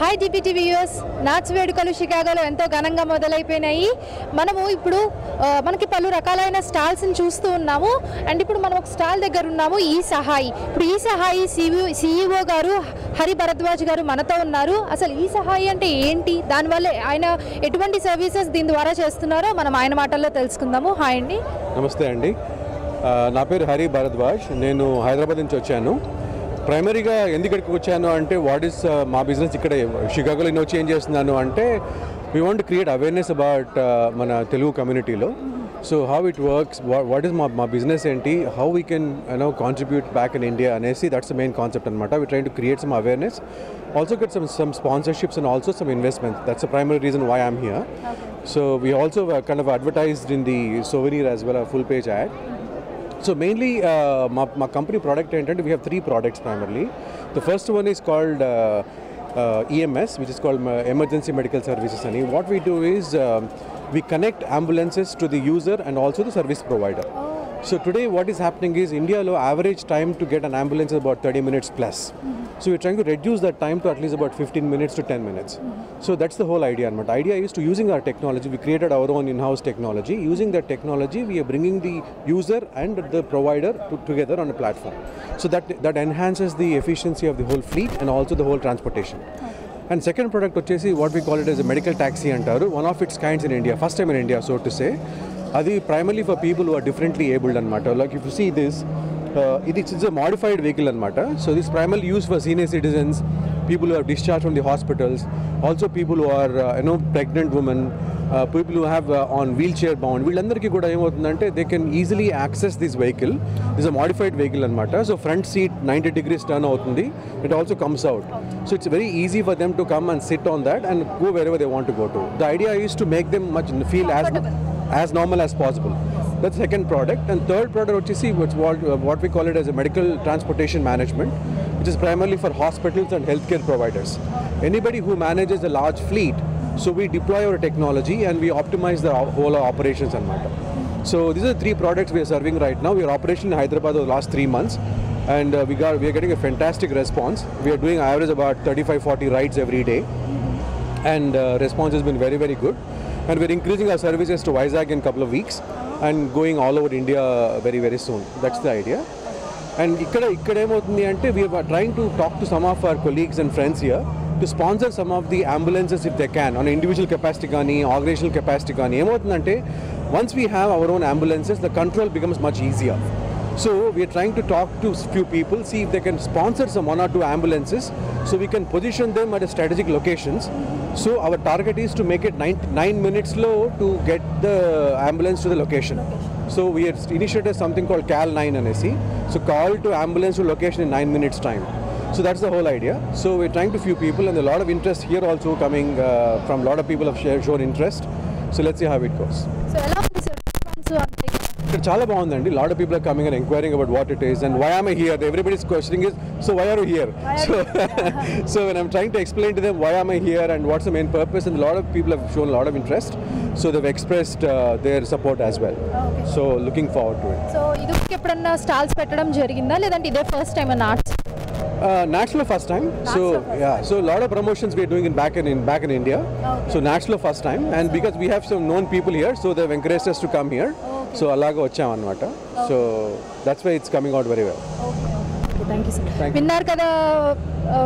Hi DPT viewers, Nats Vedukalu Chicagoలో ఎంతో ఘనంగా మొదలైపోయినాయి. మనము ఇప్పుడు మనకి పలు రకాలైన స్టాల్స్ ని చూస్తూ ఉన్నాము. అండ్ ఇప్పుడు మనం ఒక స్టాల్ దగ్గర ఉన్నాము eSahai. ఇప్పుడు eSahai CEO గారు హరి భరద్వాజ్ గారు మనతో ఉన్నారు. అసలు eSahai అంటే ఏంటి? దాని వల్ల ఆయన ఎటువంటి సర్వీసెస్ దీని ద్వారా చేస్తున్నారో మనం ఆయన మాటల్లో తెలుసుకుందాము. హాయ్ అండి. నమస్తే అండి. నా పేరు హరి భరద్వాజ్. నేను హైదరాబాద్ నుంచి వచ్చాను. ప్రైమరీగా ఎందుకు ఇక్కడికి వచ్చాను అంటే వాట్ ఈస్ మా బిజినెస్ ఇక్కడ షికాగోలో ఎన్నో చేంజ్ చేస్తున్నాను అంటే we want create awareness about మన తెలుగు కమ్యూనిటీలో so how it works what is మా బిజినెస్ ఏంటి how we can you know contribute back in India అనేసి దట్స్ మెయిన్ కాన్సెప్ట్ అనమాట we try to create some awareness also get some sponsorships and also some investments that's the primary reason why I'm here so we also kind of advertised in the souvenir as well full page ad So mainly, my company product entered, we have three products primarily. The first one is called EMS, which is called Emergency Medical Services. And what we do is, we connect ambulances to the user and also the service provider. So today what is happening is, India low average time to get an ambulance is about 30 minutes plus. So we're trying to reduce that time to at least about 15 minutes to 10 minutes. So that's the whole idea. And the idea is to using our technology, we created our own in-house technology. Using that technology, we are bringing the user and the provider together on a platform. So that enhances the efficiency of the whole fleet and also the whole transportation. And second product, which is what we call it as a medical taxi, and one of its kinds in India, first time in India, so to say. Adhi primarily for people who are differently abled and matter. Like if you see this. It's a modified vehicle and matter. So this primal use for senior citizens, people who are discharged from the hospitals, also people who are pregnant women, people who have on wheelchair bound. They can easily access this vehicle. This is a modified vehicle and matter. So front seat 90 degrees turn out. It also comes out. So it's very easy for them to come and sit on that and go wherever they want to go to. The idea is to make them feel as normal as possible. That's the second product. And third product, what we call it as a medical transportation management, which is primarily for hospitals and healthcare providers. Anybody who manages a large fleet, so we deploy our technology and we optimize the whole operations and matter. So these are the three products we are serving right now. We are operational in Hyderabad over the last 3 months. And we are getting a fantastic response. We are doing average about 35-40 rides every day. And response has been very, very good. And we're increasing our services to Vizag in a couple of weeks and going all over India very, very soon. That's the idea. And we are trying to talk to some of our colleagues and friends here to sponsor some of the ambulances if they can on individual capacity, organizational capacity. Once we have our own ambulances, the control becomes much easier. So we are trying to talk to a few people, see if they can sponsor some 1 or 2 ambulances so we can position them at strategic locations. So our target is to make it 9 minutes low to get the ambulance to the location. So we have initiated something called Cal-9NSE. So call to ambulance to location in 9 minutes time. So that's the whole idea. So we're trying to few people and a lot of interest here also coming from a lot of people have shown interest. So let's see how it goes. A lot of people are coming and inquiring about what it is and why am I here. Everybody's questioning is, so why are you here? So when I'm trying to explain to them why am I here and what's the main purpose, and a lot of people have shown a lot of interest. So they've expressed their support as well. Okay. So looking forward to it. So you have stalls the first time in Arts? National first time. So a lot of promotions we are doing back in India. Okay. So national first time, and because we have some known people here, so they've encouraged us to come here. Okay. So alaga vacha anamata. So that's why it's coming out very well. Okay. Thank you, sir. Vinnar kada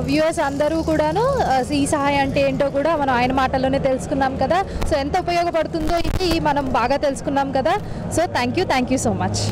viewers andaru kuda no eSahai ante ento kuda mana ayana maatalone telusukunnam kada. So ento upayogapadutundo idi manam baga telusukunnam kada. So thank you so much.